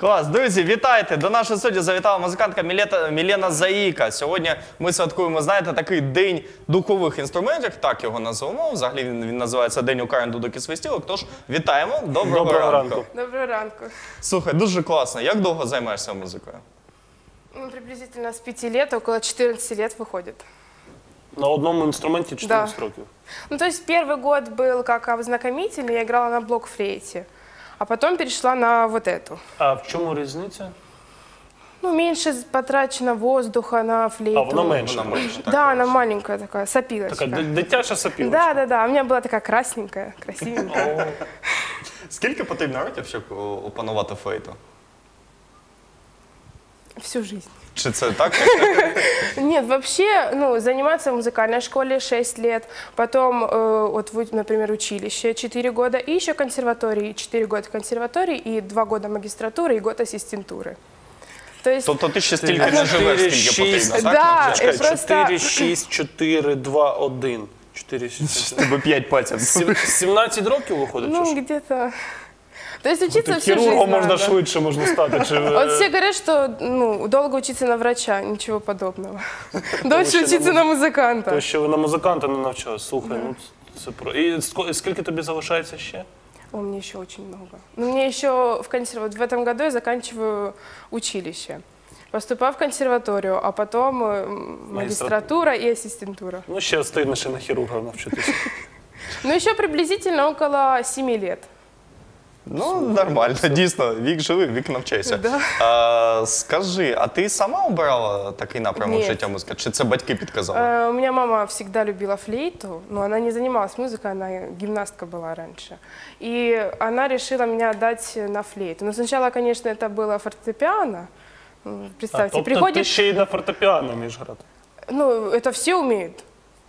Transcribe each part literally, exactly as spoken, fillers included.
Клас, друзі, вітайте! До нашої студії завітала музикантка Мілена Заїка. Сьогодні ми святкуємо, знаєте, такий день духових інструментів, так його назвемо. Взагалі він називається День Окарин Дудок і Свистилок. Тож вітаємо, доброго, доброго ранку. ранку. Доброго ранку. Слухай, дуже класно. Як довго займаєшся музикою? Ну, приблизительно з п'яти лет, около чотирнадцяти лет виходить. На одном инструменте чотирнадцять да. років? Ну, то есть первый год был как ознакомительный, я играла на блок-флейте. А потом перешла на вот эту. А в чем разница? Ну, меньше потрачено воздуха на флейту. А она меньше? Она меньше да, такая. Она маленькая такая, сопилочка. Такая дитяча сопилочка? Да, да, да. У меня была такая красненькая, красивенькая. Сколько потрібно років, щоб опанувати флейту? Всю жизнь. Чи це так? Нет, вообще, ну, заниматься в музыкальной школе шесть лет, потом, э, вот, например, училище четыре года, и еще консерватории, четыре года консерватории, и два года магистратуры, и год ассистентуры. То есть... Тобто ти ще стільки не живеш, скільки потрібно, так? чотири, шість, чотири, два, один. Тебе п'ять пальців. сімнадцять років виходить? Ну, где-то... То есть учиться всю жизнь надо. Можно швидше, можно стать. Вот все говорят, что ну, долго учиться на врача, ничего подобного. Дольше учиться на музыканта. То, що ви на музиканта не навчалися, слухай. І скільки тобі залишається ще? У меня еще очень много. Ну, мне еще в консерваторию, в этом году я заканчиваю училище. Поступаю в консерваторию, а потом магистратура и ассистентура. Ну, ще стыдно, що на хірурга навчитися. Ну, еще приблизительно около семи лет. Ну, нормально, дійсно, вік живи, вік навчайся. Скажи, а ти сама обирала такий напрямок життя музика? Чи це батьки підказали? У мене мама завжди любила флейту, але вона не займалася музикою, вона гімнастка була раніше. І вона вирішила мене віддати на флейту. Ну, спочатку, звісно, це було фортепіано. Тобто ти ще й на фортепіано вмієш грати? Ну, це всі вміють.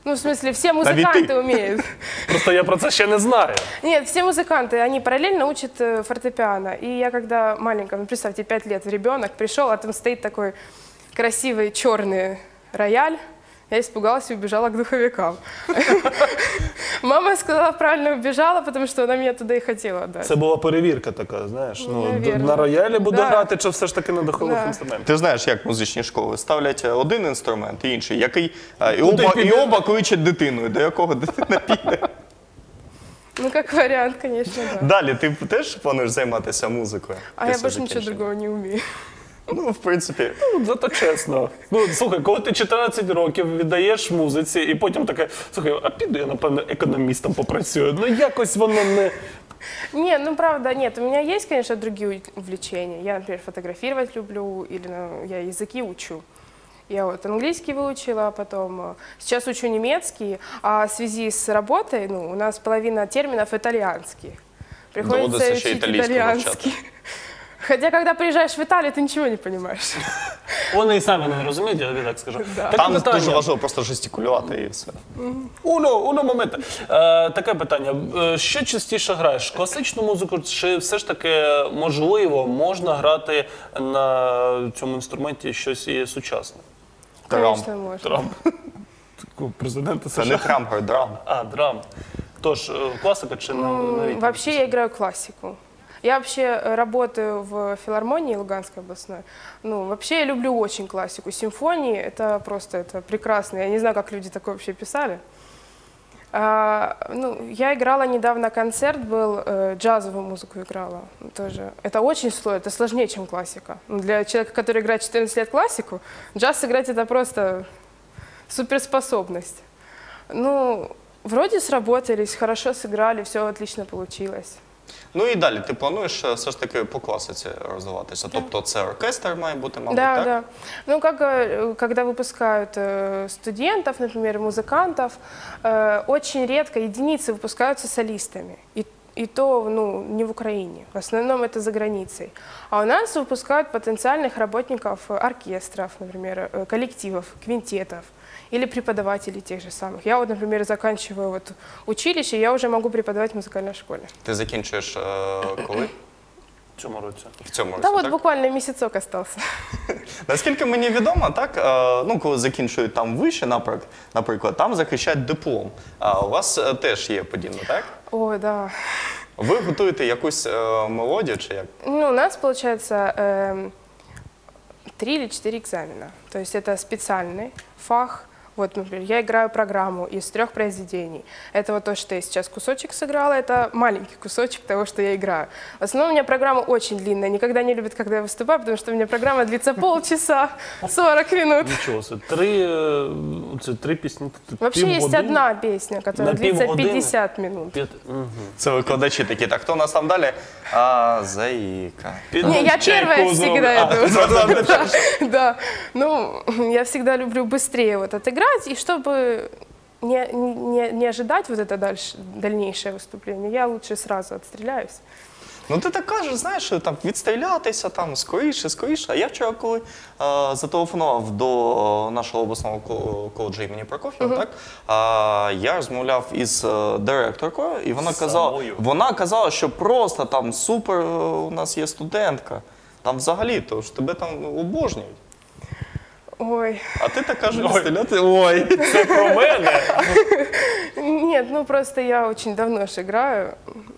Ну, в смысле, все музыканты умеют. Просто я про это еще не знаю. Нет, все музыканты, они параллельно учат фортепиано. И я когда маленькая, ну, представьте, пять лет ребенок пришел, а там стоит такой красивый черный рояль. Я испугалась и убежала к духовикам. Мама сказала, правильно убежала, потому что она меня туда и хотела отдать. Это была перевірка такая, знаешь, на рояле буду грати, чи все ж таки на духових інструментах. Ти знаєш, як музичні школи ставлять один інструмент і інший, який і оба кличуть дитиною, до якого дитина піде. Ну, как вариант, конечно, да. Далі, ти теж плануєш займатися музикою? А я больше ничего другого не умею. Ну, в принципі, ну, зато чесно. Ну, слухай, коли ти чотирнадцять років віддаєш музиці, і потім таке, слухай, а піду я, напевно, економістом попрацюю. Ну, якось воно не... Не, ну, правда, нет. У меня есть, конечно, другие увлечения. Я, например, фотографировать люблю, или ну, я языки учу. Я вот английский выучила, потом сейчас учу немецкий, а в связи с работой, ну, у нас половина терминов итальянские. Приходится да, учить итальянский. Хотя, когда приезжаешь в Италию, ты ничего не понимаешь. Он и сам не разумеет, я так скажу. Там тоже важно просто жестикулювати і все. Уно момент. Таке питання. Що частіше граєш? Класичну музику чи все ж таки можливо можна грати на цьому інструменті щось і сучасне? Звісно, можна. Президента США. Це не храм, а драм. А, драм. Тож, класика чи навіть? Взагалі, я граю класику. Я вообще работаю в филармонии Луганской областной. Ну, вообще я люблю очень классику. Симфонии — это просто это прекрасно. Я не знаю, как люди такое вообще писали. А, ну, я играла недавно, концерт был, э, джазовую музыку играла тоже. Это очень сложно, это сложнее, чем классика. Для человека, который играет четырнадцать лет классику, джаз сыграть — это просто суперспособность. Ну, вроде сработались, хорошо сыграли, все отлично получилось. Ну і далі, ти плануєш все ж таки по класиці розвиватися? Тобто це оркестр має бути, мабуть, так? Так, так. Ну, коли випускають студентів, наприклад, музикантів, дуже рідко єдиниці випускаються солістами. И то ну, не в Украине, в основном это за границей. А у нас выпускают потенциальных работников оркестров, например, коллективов, квинтетов или преподавателей тех же самых. Я вот, например, заканчиваю вот училище, я уже могу преподавать в музыкальной школе. Ты заканчиваешь э, колы? В цьому році. В цьому році, так? Та от буквально місяцок залишився. Наскільки мені відомо, так, ну, коли закінчують там вище, наприклад, там захищають диплом. А у вас теж є подібно, так? О, так. Ви готуєте якусь е, мелодію чи як? Ну, у нас, виходить, е, три или четыре экзамена. То есть это специальный фах. Вот, например, я играю программу из трех произведений. Это вот то, что я сейчас кусочек сыграла, это маленький кусочек того, что я играю. В основном у меня программа очень длинная. Никогда не любят, когда я выступаю, потому что у меня программа длится полчаса, сорок минут. Ничего себе. Три, три песни. Вообще пів есть один? Одна песня, которая на длится пятьдесят минут. П'ят... Угу. Це викладачі такі. Так, кто у нас там далі? А, Заїка. Не, я первая всегда иду. Да, да. Ну, я всегда люблю быстрее вот отыграть. И чтобы не, не, не ожидать вот это дальше, дальнейшее выступление, я лучше сразу отстреляюсь. Ну ти так кажеш, знаєш, там, відстрілятися там, скоріше, скоріше. А я вчора, коли е, зателефонував до нашого обласного коледжу імені Прокофьєва, uh-huh. так, е, я розмовляв із директоркою, і вона казала, вона казала, що просто там супер у нас є студентка, там взагалі, то ж тебе там обожнюють. Ой. А ты так кажешь, ты... Ой, это про меня? Нет, ну просто я очень давно же играю.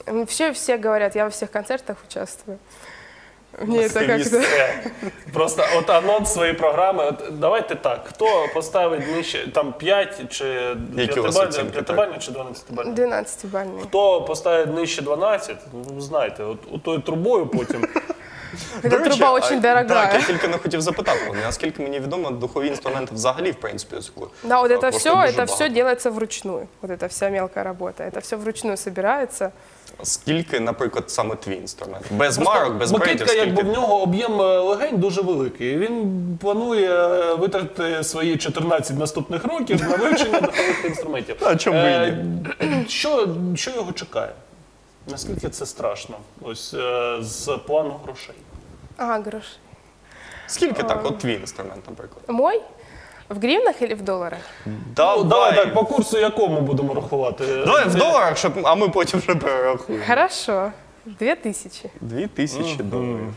Вообще все говорят, я во всех концертах участвую. Мне это как-то... Просто от анонс своей программы. От, давайте так, кто поставит нижче, там п'ять чи п'ятибальний чи дванадцятибальний? дванадцятибальний. Кто поставит нижче дванадцять, ну знаете, от, от той трубою потім. Ця труба дуже дорога. Так, я тільки не хотів запитати, наскільки мені відомо, духові інструменти взагалі, в принципі, да, вот это все, это все делается вручную. Вот эта вся мелкая работа. Это все вручную собирается. Скільки, наприклад, саме твій інструмент? Без марок, без брендів, скільки? Бо в нього об'єм легень дуже великий. Він планує витратити свої чотирнадцять наступних років на вивчення духових інструментів. А чому і ні? Що, що його чекає? Наскільки це страшно? Ось е, з плану грошей. А, грошей. Скільки а, так, от твій інструмент, наприклад? Мой? В гривнах або в доларах? Давай. Ну, давай так, по курсу якому будемо рахувати? Давай в доларах, щоб, а ми потім вже перерахуємо. Хорошо. Дві тисячі. Дві тисячі доларів.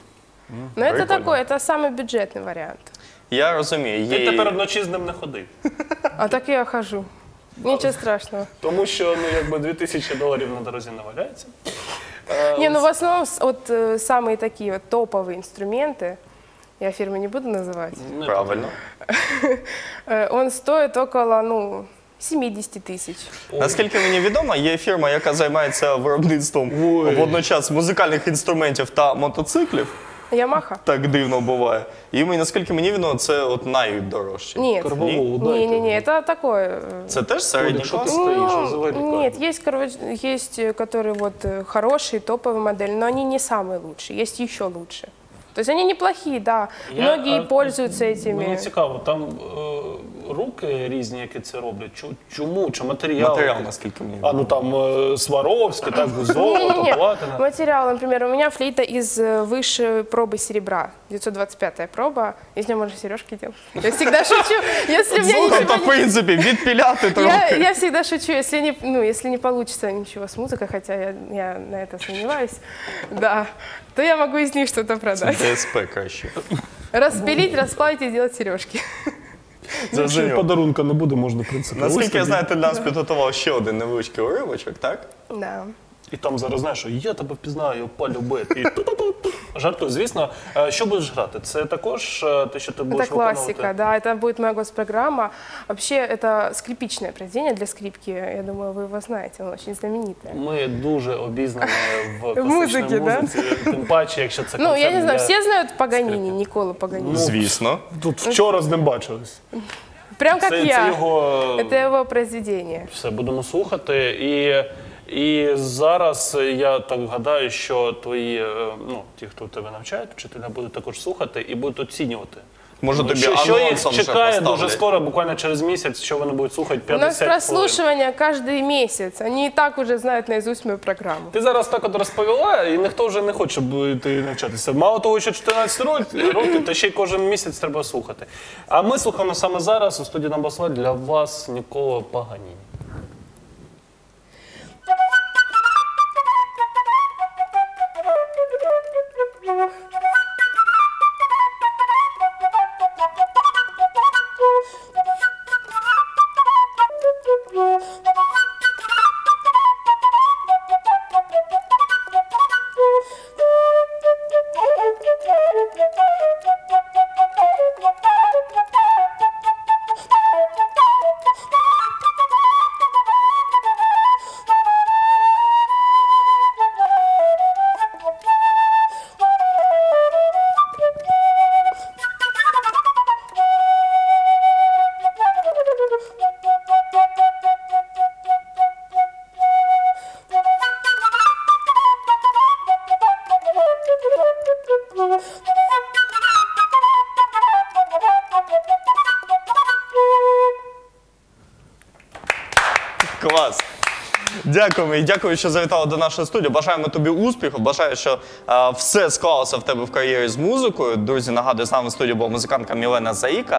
Ну, це такий, це саме бюджетний варіант. Я розумію. Ти тепер вночі з ним не ходив. А так я хожу. Нічого страшного. Тому що, ну, якби дві тисячі доларів на дорозі не валяється. Не, ну в основному от самі такі от топові інструменти, я фірми не буду називати. Правильно. Он стоїть около, ну, сімдесят тисяч. Наскільки мені відомо, є фірма, яка займається виробництвом водночас музикальних інструментів та мотоциклів. Ямаха? Так дивно бывает. И наскільки мені відомо, це от найдорожче. Нет, не, не, не, это такое. Це теж середній клас? Ну, нет, есть, короче, есть, которые вот хорошие, топовые модели, но они не самые лучшие, есть еще лучше. То есть они неплохие, да. Я, многие а, пользуются этими. Мені цікаво, там э, руки різні, які це роблять. Чому? Чи матеріал? Матеріал, наскільки мені. А, ну там э, Сваровське, так, золото, платина. Материал, например, у меня флейта из высшей пробы серебра. девятьсот двадцать пятая проба. Из нее можно сережки делать. Я всегда шучу. Если золото, в принципе, вид пиляты трубки. Я всегда шучу, если не, ну, если не получится ничего с музыкой, хотя я, я на это сомневаюсь, да, то я могу из них что-то продать. ДСП краще. Распилить, расплавить и сделать сережки. Якщо подарунка не буде, можна, в принципі. Наскільки я знаю, ти для нас підготував ще один невеличкий уривочок, так? Да. І там зараз, знаєш, що я тебе впізнаю, полюбити, і ту-ту-ту-ту. Жартую, звісно. Що будеш грати? Це також те, що ти будеш виконувати? Це класика, да, це буде моя госпрограма. Взагалі, це скрипічне произведення для скрипки. Я думаю, ви його знаєте, воно дуже знамените. Ми дуже обізнані в класичній музиці, тим паче, якщо це концерт. Ну, я не знаю, всі знають Паганіні, Николо Паганіні? Звісно. Тут вчора з ним бачились. Прямо як я. Це його произведення. Все, будемо слухати. І... І зараз я так гадаю, що твої, ну, ті, хто тебе навчають, вчителя, будуть також слухати і будуть оцінювати. Може, тобі що їх чекає дуже скоро, буквально через місяць, що вони будуть слухати п'ятдесят хвилин. У нас прослушування кожен місяць. Вони і так вже знають наизусть мою програму. Ти зараз так от розповіла, і ніхто вже не хоче йти навчатися. Мало того, що чотирнадцять років, та ще й кожен місяць треба слухати. А ми слухаємо саме зараз у студії Намбасла для вас Николо Паганіні. Thank you. Клас. Дякуємо і дякую, що завітала до нашої студії. Бажаємо тобі успіху, бажаю, що е, все склалося в тебе в кар'єрі з музикою. Друзі, нагадую, з нами в студії була музикантка Мілена Заїка.